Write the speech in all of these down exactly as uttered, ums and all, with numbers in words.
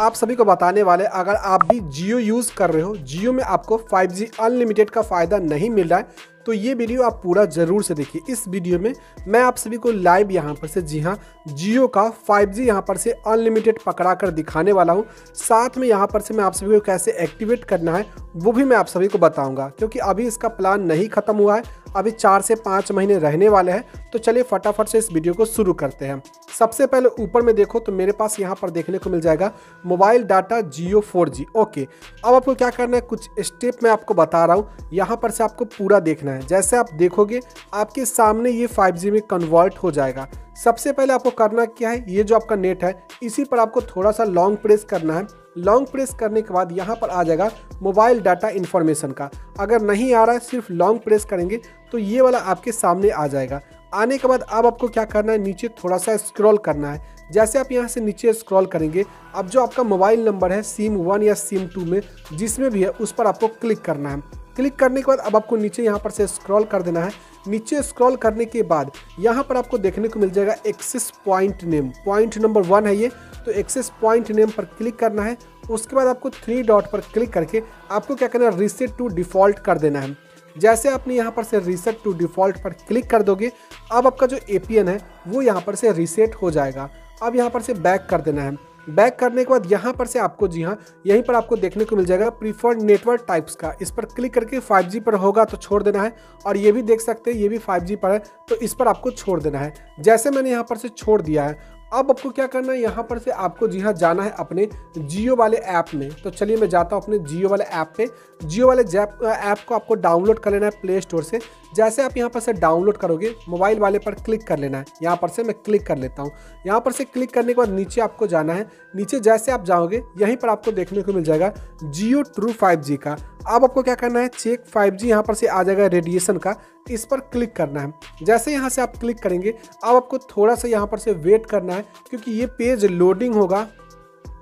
आप सभी को बताने वाले, अगर आप भी जियो यूज़ कर रहे हो, जियो में आपको फाइव जी अनलिमिटेड का फ़ायदा नहीं मिल रहा है, तो ये वीडियो आप पूरा ज़रूर से देखिए। इस वीडियो में मैं आप सभी को लाइव यहाँ पर से, जी हाँ, जियो का फाइव जी यहाँ पर से अनलिमिटेड पकड़ा कर दिखाने वाला हूँ। साथ में यहाँ पर से मैं आप सभी को कैसे एक्टिवेट करना है वो भी मैं आप सभी को बताऊँगा, क्योंकि अभी इसका प्लान नहीं ख़त्म हुआ है, अभी चार से पाँच महीने रहने वाले हैं। तो चलिए फटाफट से इस वीडियो को शुरू करते हैं। सबसे पहले ऊपर में देखो तो मेरे पास यहाँ पर देखने को मिल जाएगा mobile data Jio four G. Okay, अब आपको क्या करना है, कुछ स्टेप मैं आपको बता रहा हूँ, यहाँ पर से आपको पूरा देखना है। जैसे आप देखोगे आपके सामने ये फाइव जी में कन्वर्ट हो जाएगा। सबसे पहले आपको करना क्या है, ये जो आपका नेट है इसी पर आपको थोड़ा सा लॉन्ग प्रेस करना है। लॉन्ग प्रेस करने के बाद यहाँ पर आ जाएगा मोबाइल डाटा इन्फॉर्मेशन का। अगर नहीं आ रहा है, सिर्फ लॉन्ग प्रेस करेंगे तो ये वाला आपके सामने आ जाएगा। आने के बाद अब आपको क्या करना है, नीचे थोड़ा सा स्क्रॉल करना है। जैसे आप यहाँ से नीचे स्क्रॉल करेंगे, अब जो आपका मोबाइल नंबर है सिम वन या सिम टू में जिसमें भी है उस पर आपको क्लिक करना है। क्लिक करने के बाद अब आपको नीचे यहाँ पर से स्क्रॉल कर देना है। नीचे स्क्रॉल करने के बाद यहाँ पर आपको देखने को मिल जाएगा access point name, point number one है ये, तो एक्सेस पॉइंट नेम पर क्लिक करना है। उसके बाद आपको थ्री डॉट पर क्लिक करके आपको क्या करना है, रीसेट टू डिफ़ॉल्ट कर देना है। जैसे आपने यहाँ पर से रीसेट टू डिफ़ॉल्ट पर क्लिक कर दोगे, अब आपका जो ए पी एन है वो यहाँ पर से रीसेट हो जाएगा। अब यहाँ पर से बैक कर देना है। बैक करने के बाद यहाँ पर से आपको, जी हाँ, यहीं पर आपको देखने को मिल जाएगा प्रीफर्ड नेटवर्क टाइप्स का। इस पर क्लिक करके फाइव जी पर होगा तो छोड़ देना है, और ये भी देख सकते हैं ये भी फाइव जी पर है तो इस पर आपको छोड़ देना है। जैसे मैंने यहाँ पर से छोड़ दिया है, अब आपको क्या करना है, यहाँ पर से आपको, जी हाँ, जाना है अपने जियो वाले ऐप में। तो चलिए मैं जाता हूँ अपने जियो वाले ऐप पे। जियो वाले ऐप को आपको डाउनलोड कर लेना है प्ले स्टोर से। जैसे आप यहाँ पर से डाउनलोड करोगे, मोबाइल वाले पर क्लिक कर लेना है। यहाँ पर से मैं क्लिक कर लेता हूँ। यहाँ पर से क्लिक करने के बाद नीचे आपको जाना है। नीचे जैसे आप जाओगे यहीं पर आपको देखने को मिल जाएगा जियो ट्रू फाइव जी का। अब आपको क्या करना है, चेक फाइव जी यहाँ पर से आ जाएगा रेडिएशन का, इस पर क्लिक करना है। जैसे यहाँ से आप क्लिक करेंगे, अब आपको थोड़ा सा यहाँ पर से वेट करना है, क्योंकि ये पेज लोडिंग होगा,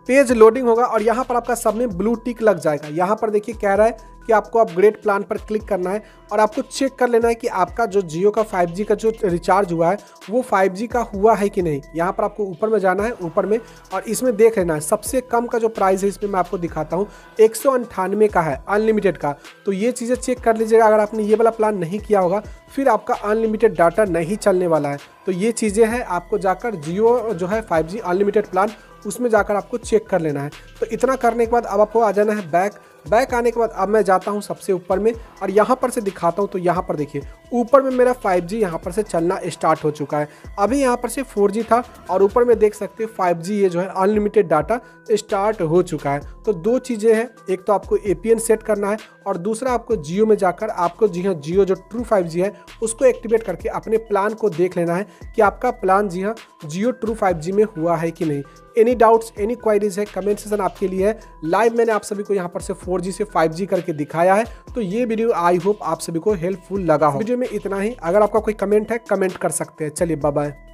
पेज लोडिंग होगा और यहाँ पर आपका सब में ब्लू टिक लग जाएगा। यहाँ पर देखिए कह रहा है कि आपको अपग्रेड प्लान पर क्लिक करना है, और आपको चेक कर लेना है कि आपका जो जियो का फाइव जी का जो रिचार्ज हुआ है वो फाइव जी का हुआ है कि नहीं। यहाँ पर आपको ऊपर में जाना है, ऊपर में, और इसमें देख लेना है सबसे कम का जो प्राइस है, इसमें मैं आपको दिखाता हूँ एक सौ अंठानवे का है अनलिमिटेड का। तो ये चीज़ें चेक कर लीजिएगा, अगर आपने ये वाला प्लान नहीं किया होगा फिर आपका अनलिमिटेड डाटा नहीं चलने वाला है। तो ये चीज़ें हैं, आपको जाकर जियो जो है फाइव जी अनलिमिटेड प्लान उसमें जाकर आपको चेक कर लेना है। तो इतना करने के बाद अब आपको आ जाना है बैक। बैक आने के बाद अब मैं जाता हूं सबसे ऊपर में और यहां पर से दिखाता हूं। तो यहां पर देखिए ऊपर में मेरा फाइव जी यहां पर से चलना स्टार्ट हो चुका है। अभी यहां पर से फोर जी था और ऊपर में देख सकते हैं फाइव जी ये जो है अनलिमिटेड डाटा स्टार्ट हो चुका है। तो दो चीज़ें हैं, एक तो आपको ए पी एन सेट करना है और दूसरा आपको जियो में जाकर आपको जी हाँ जियो जो ट्रू फाइव जी है उसको एक्टिवेट करके अपने प्लान को देख लेना है कि आपका प्लान जी हाँ जियो ट्रू फाइव जी में हुआ है कि नहीं। एनी डाउट्स, एनी क्वायरीज है, कमेंट सेशन आपके लिए है। लाइव मैंने आप सभी को यहाँ पर से फोर जी से फाइव जी करके दिखाया है। तो ये वीडियो आई होप आप सभी को हेल्पफुल लगा हो। वीडियो में इतना ही, अगर आपका कोई कमेंट है कमेंट कर सकते हैं। चलिए बाय बाय।